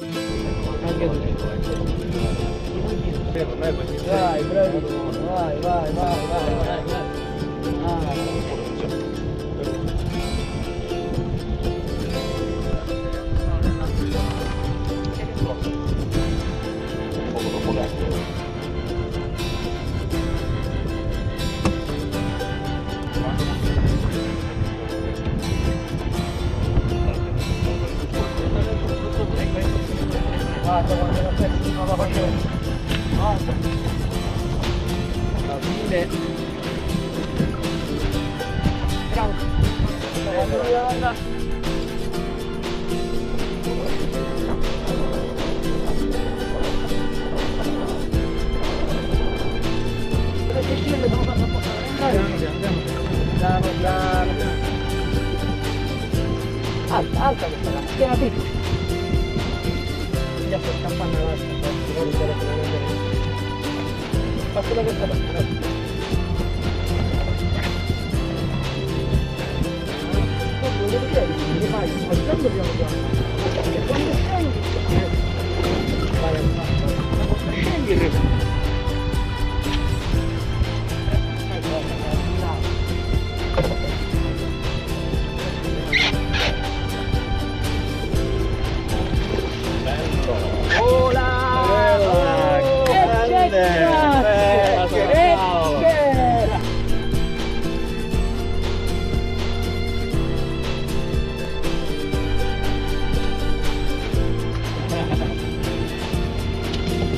Anche tu. Vai, bravo. Vai, vai, vai, vai. Guarda quando la pezzi non la faccio. Guarda. La fine. Bravo. Alta questa là, piena piccola. Sto scappando la nostra, faccio da questa parte, non lo vedi, mi fai, ma quando abbiamo fatto? Perché quando scendi, vai a fare, scendi.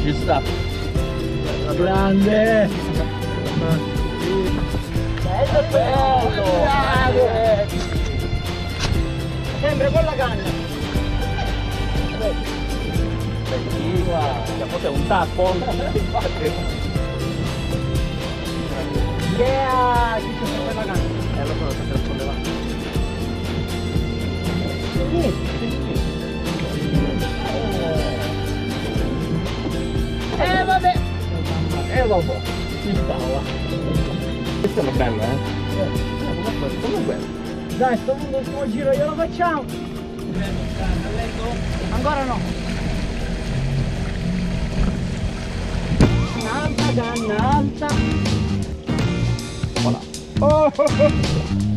Ci sta. Grande! Bello, bello! Grande! Sempre con la canna! Bellissima! Forse è un tappo! Infatti! Yeah! Ci sono sempre la canna! Lo sono sempre sollevato! Vabbè! Dopo! Ci stava! Questo è bello, Come quello? Dai, sto lungo il tuo giro, glielo facciamo! Ancora no! Alta, danna, alta! Voilà! Oh, oh, oh.